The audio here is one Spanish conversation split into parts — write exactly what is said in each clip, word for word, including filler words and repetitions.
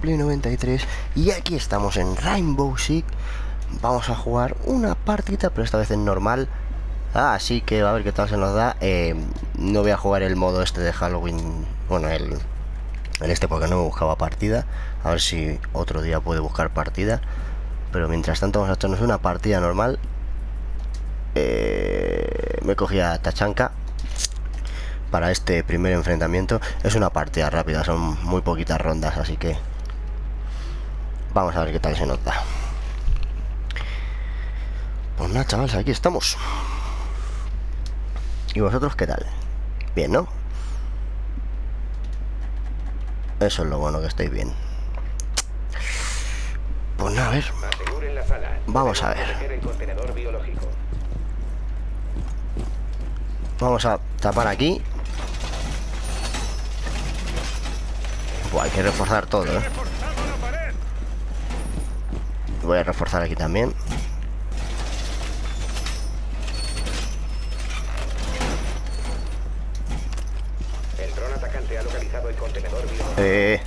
Play noventa y tres, y aquí estamos en Rainbow Six. Vamos a jugar una partida, pero esta vez en normal, así que a ver qué tal se nos da. eh, No voy a jugar el modo este de Halloween, bueno, el, el este, porque no me buscaba partida. A ver si otro día puedo buscar partida, pero mientras tanto vamos a echarnos una partida normal. eh, Me cogía Tachanka para este primer enfrentamiento. Es una partida rápida, son muy poquitas rondas, así que vamos a ver qué tal se nos da. Pues nada, chavales, aquí estamos. ¿Y vosotros qué tal? Bien, ¿no? Eso es lo bueno, que estáis bien. Pues nada, a ver. Vamos a ver. Vamos a tapar aquí. Buah, hay que reforzar todo, ¿eh? Voy a reforzar aquí también. El dron atacante ha localizado el contenedor bio. Eh,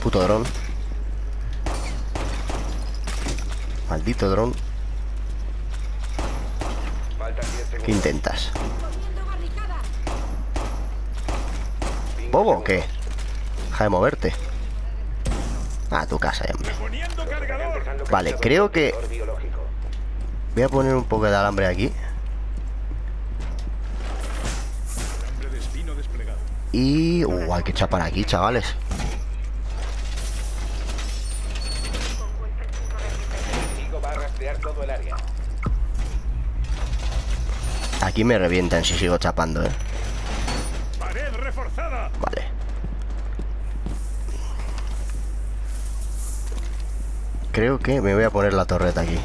puto dron. Maldito dron. ¿Qué intentas? ¿Bobo o qué? Deja de moverte. A ah, tu casa, hombre. Vale, creo que voy a poner un poco de alambre aquí. Y... Uh, hay que echar para aquí, chavales. Aquí me revientan si sigo chapando, eh. Vale. Creo que me voy a poner la torreta aquí.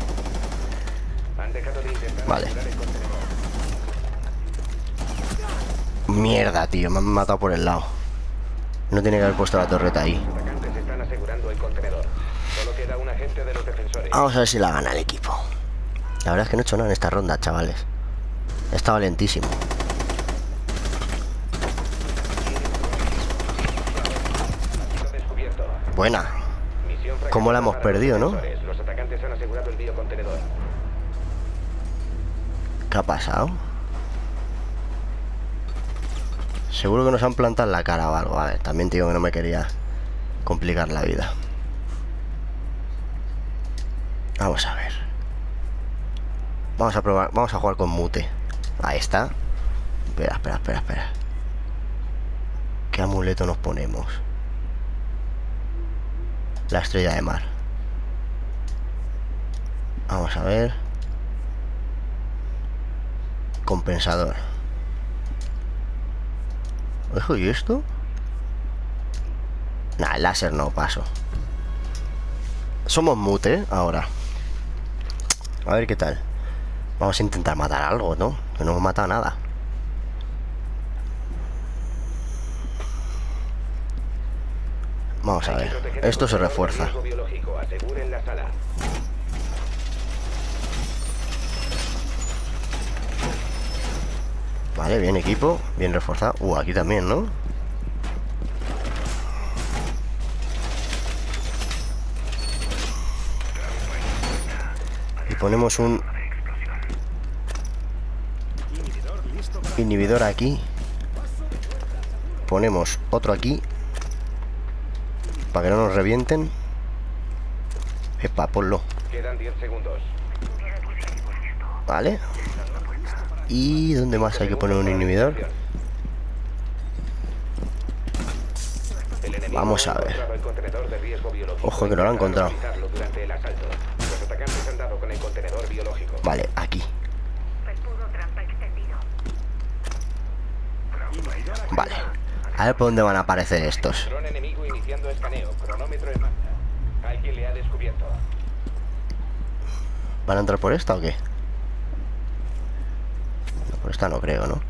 Vale. Mierda, tío, me han matado por el lado. No tiene que haber puesto la torreta ahí. Vamos a ver si la gana el equipo. La verdad es que no he hecho nada en esta ronda, chavales. He estado lentísimo. Buena. Como la hemos perdido, ¿no? Los atacantes han asegurado el biocontenedor. ¿Qué ha pasado? Seguro que nos han plantado en la cara o algo. A ver, también te digo que no me quería complicar la vida. Vamos a ver. Vamos a probar, vamos a jugar con Mute. Ahí está. Espera, espera, espera, espera. ¿Qué amuleto nos ponemos? La estrella de mar. Vamos a ver. Compensador. Ojo, ¿y esto? Nah, el láser no, paso. Somos Mute, ¿eh? Ahora. A ver qué tal. Vamos a intentar matar algo, ¿no? Que no hemos matado nada. Vamos a ver, esto se refuerza. Vale, bien equipo, bien reforzado. Uh, aquí también, ¿no? Y ponemos un inhibidor aquí. Ponemos otro aquí, para que no nos revienten. Epa, ponlo. Quedan diez segundos. Vale. ¿Y dónde más hay que poner un inhibidor? Vamos a ver. Ojo, que no lo han encontrado. Vale, aquí. Vale. A ver por dónde van a aparecer estos. ¿Van a entrar por esta o qué? No, por esta no creo, ¿no?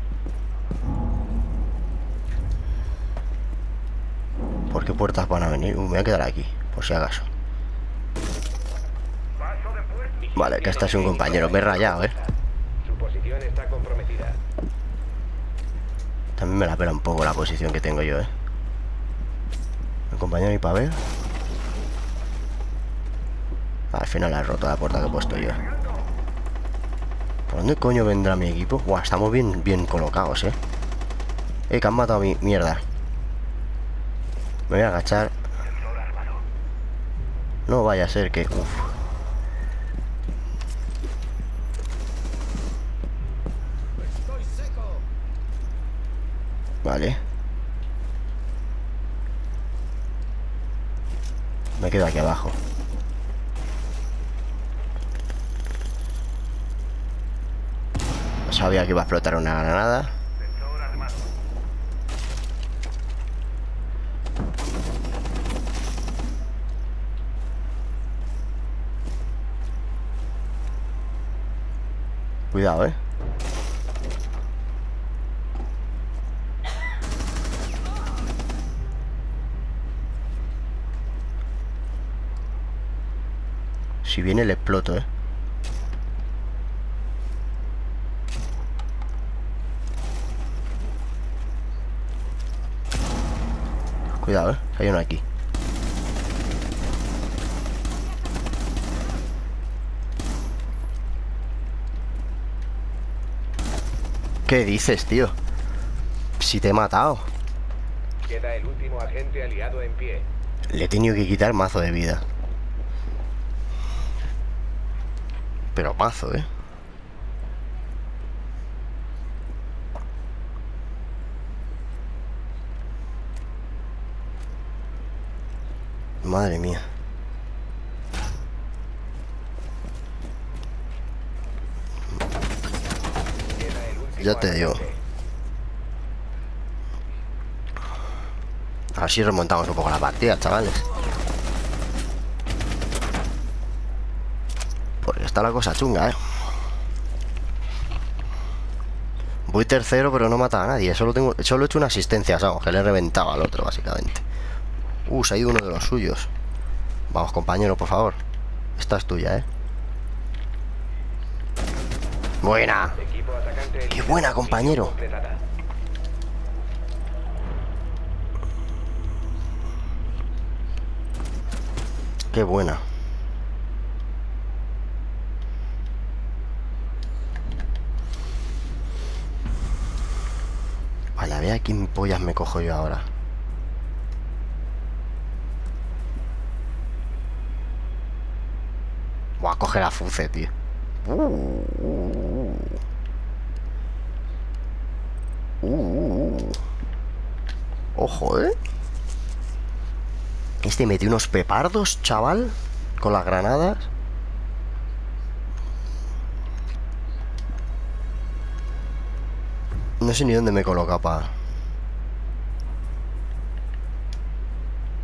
¿Por qué puertas van a venir? Uh, me voy a quedar aquí, por si acaso. Vale, que este es un compañero. Me he rayado, ¿eh? También me la pela un poco la posición que tengo yo, ¿eh? Compañero, y para ver. final ha roto la puerta que he puesto yo. ¿Por dónde coño vendrá mi equipo? Buah, estamos bien, bien colocados, eh. Eh, que han matado a mi mierda. Me voy a agachar. No vaya a ser que... Uf. Vale. Me quedo aquí abajo. No sabía que iba a explotar una granada. Cuidado, eh. Si viene le exploto, eh. Cuidado, eh. Hay uno aquí. ¿Qué dices, tío? Si te he matado. Queda el último agente aliado en pie. Le he tenido que quitar mazo de vida. Pero mazo, eh. Madre mía. Ya te digo. A ver si remontamos un poco la partida, chavales. Porque está la cosa chunga, eh. Voy tercero, pero no mata a nadie. Solo tengo, solo he hecho una asistencia, ¿sabes? Que le he reventado al otro, básicamente. Uh, se ha ido uno de los suyos. Vamos, compañero, por favor. Esta es tuya, eh. Buena. ¡Qué buena, compañero! ¡Qué buena! Vale, a ver a quién pollas me cojo yo ahora. Voy a coger a Fuze, tío. Uh. Uh, uh, uh. Ojo, eh. Este metió unos pepardos, chaval. Con las granadas. No sé ni dónde me coloca para...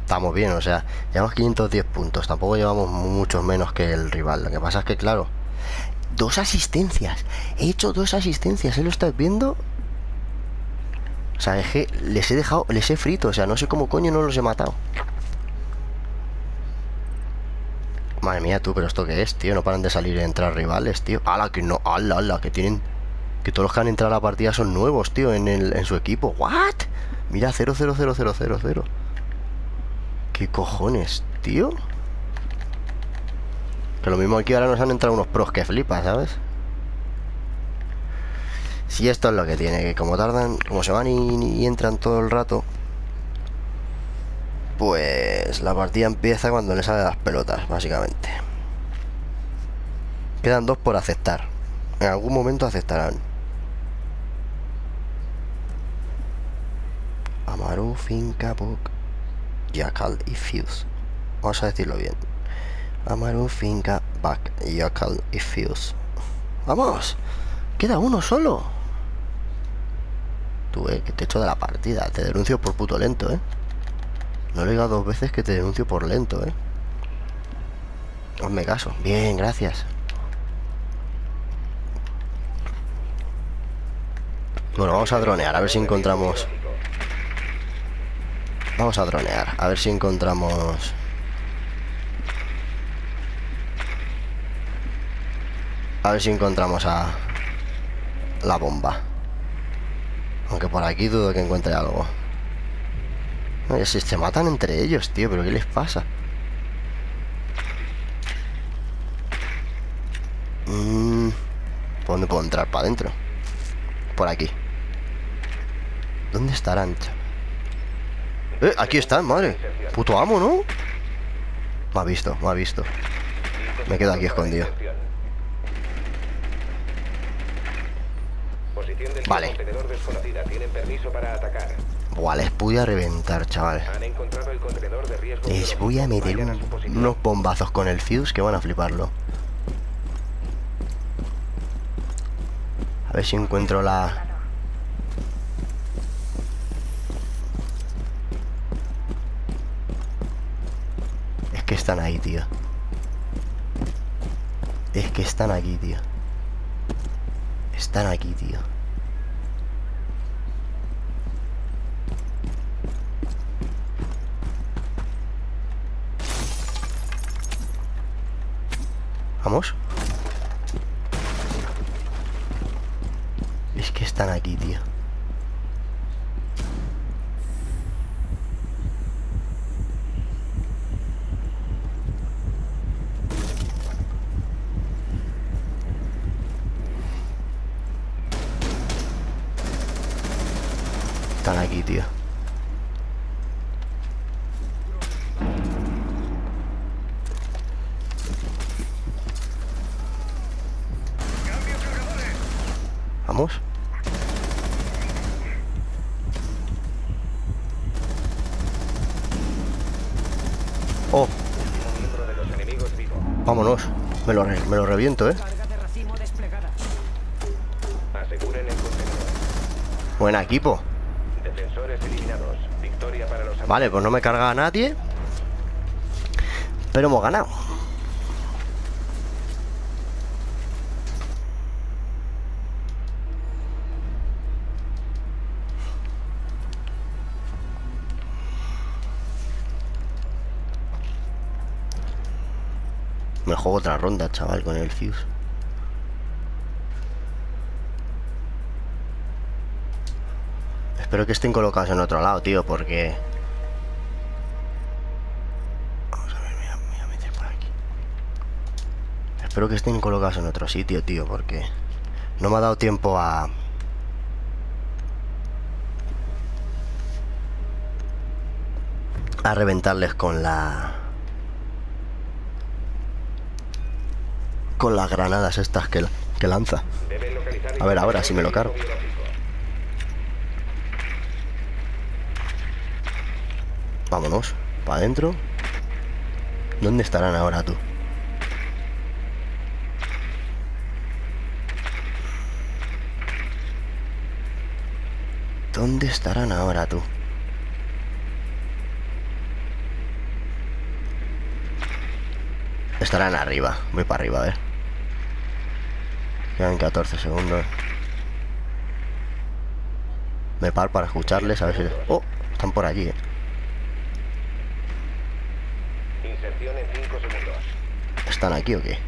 Estamos bien, o sea, llevamos quinientos diez puntos. Tampoco llevamos muchos menos que el rival. Lo que pasa es que, claro, Dos asistencias, he hecho dos asistencias, ¿eh? ¿Lo estás viendo? O sea, es que les he dejado, les he frito, o sea, no sé cómo coño no los he matado. Madre mía, tú, pero esto qué es, tío, no paran de salir y entrar rivales, tío. ¡Hala, que no! ¡Hala, hala! Que tienen... Que todos los que han entrado a la partida son nuevos, tío, en, el, en su equipo. ¿What? Mira, cero, cero, cero, cero, cero, cero. ¿Qué cojones, tío? Que lo mismo aquí ahora nos han entrado unos pros que flipas, ¿sabes? Si esto es lo que tiene, que como tardan, como se van y, y entran todo el rato, pues la partida empieza cuando le salen las pelotas, básicamente. Quedan dos por aceptar. En algún momento aceptarán. Amaru, Finca, Book, Jackal y Fuze. Vamos a decirlo bien. Amaru, Finca, Back, Jackal y Fuze. ¡Vamos! ¡Queda uno solo! Tú, eh, que te echo de la partida. Te denuncio por puto lento, eh. No lo he oído dos veces que te denuncio por lento, eh. Hazme caso. Bien, gracias. Bueno, vamos a dronear, a ver si encontramos... Vamos a dronear, a ver si encontramos... A ver si encontramos a... la bomba. Aunque por aquí dudo que encuentre algo. Oye, si se matan entre ellos, tío, pero ¿qué les pasa? Mm, ¿por dónde puedo entrar? ¿Para adentro? Por aquí. ¿Dónde estarán? Eh, aquí están, madre. Puto amo, ¿no? Me ha visto, me ha visto. Me quedo aquí escondido. Vale. Buah, les voy a reventar, chaval. Les voy a meter un, unos bombazos con el Fuze que van a fliparlo. A ver si encuentro la... Es que están ahí, tío. Es que están aquí, tío. Están aquí, tío. ¿Vamos? Es que están aquí, tío. Están aquí, tío. Vamos. Oh. Vámonos. Me lo, me lo reviento, eh. Buen equipo. Vale, pues no me carga a nadie. Pero hemos ganado. Me juego otra ronda, chaval, con el Fuze. Espero que estén colocados en otro lado, tío, porque... Vamos a ver, me voy a, me voy a meter por aquí. Espero que estén colocados en otro sitio, tío, porque... No me ha dado tiempo a... A reventarles con la... Con las granadas estas que, que lanza. A ver ahora si me lo cargo. Vámonos, para adentro. ¿Dónde estarán ahora, tú? ¿Dónde estarán ahora, tú? Estarán arriba, voy para arriba, a ver. Quedan catorce segundos. Me paro para escucharles, a ver si... Oh, están por allí, eh. ¿Están aquí o qué?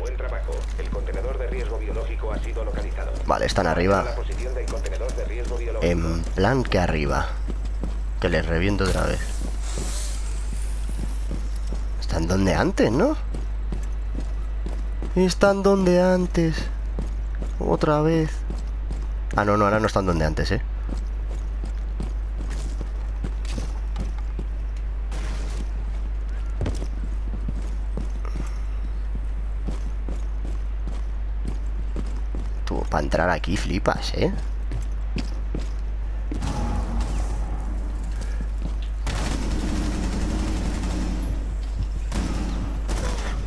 Buen trabajo. El contenedor de riesgo biológico ha sido localizado. Vale, están arriba. La posición del contenedor de riesgo biológico. En plan que arriba. Que les reviento otra vez. Están donde antes, ¿no? Están donde antes. Otra vez. Ah, no, no, ahora no están donde antes, eh. Para entrar aquí flipas, ¿eh?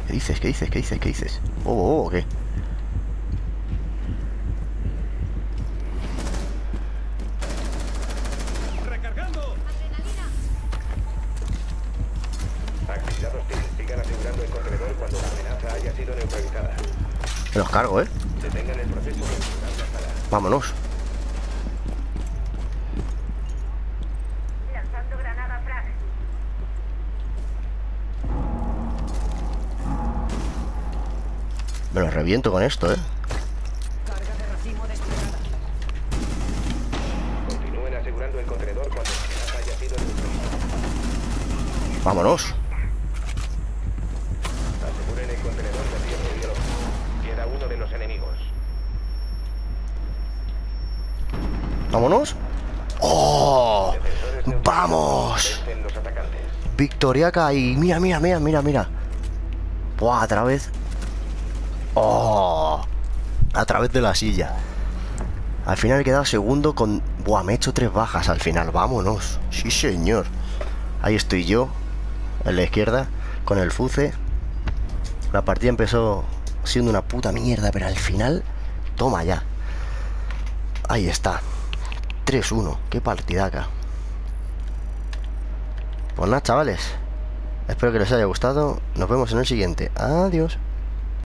¿Qué dices? ¿Qué dices? ¿Qué dices? ¿Qué dices? Oh, oh, ¿qué? Recargando. Activados, sigan asegurando el corredor cuando la amenaza haya sido neutralizada. Me los cargo, ¿eh? Vámonos. Lanzando granada frag. Me lo reviento con esto, eh. Carga de racimo desplegada. Continúen asegurando el contenedor cuando la haya sido neutralizada. Vámonos. Aseguren el contenedor. Vámonos. ¡Oh! ¡Vamos! Victoriaca y... Mira, mira, mira, mira, mira. ¡Buah! A través... ¡Oh! A través de la silla. Al final he quedado segundo con... Buah, me he hecho tres bajas al final. Vámonos. Sí, señor. Ahí estoy yo, en la izquierda, con el Fuze. La partida empezó siendo una puta mierda, pero al final... Toma ya. Ahí está. tres uno. Qué partidaca. Pues nada, chavales. Espero que les haya gustado. Nos vemos en el siguiente. Adiós.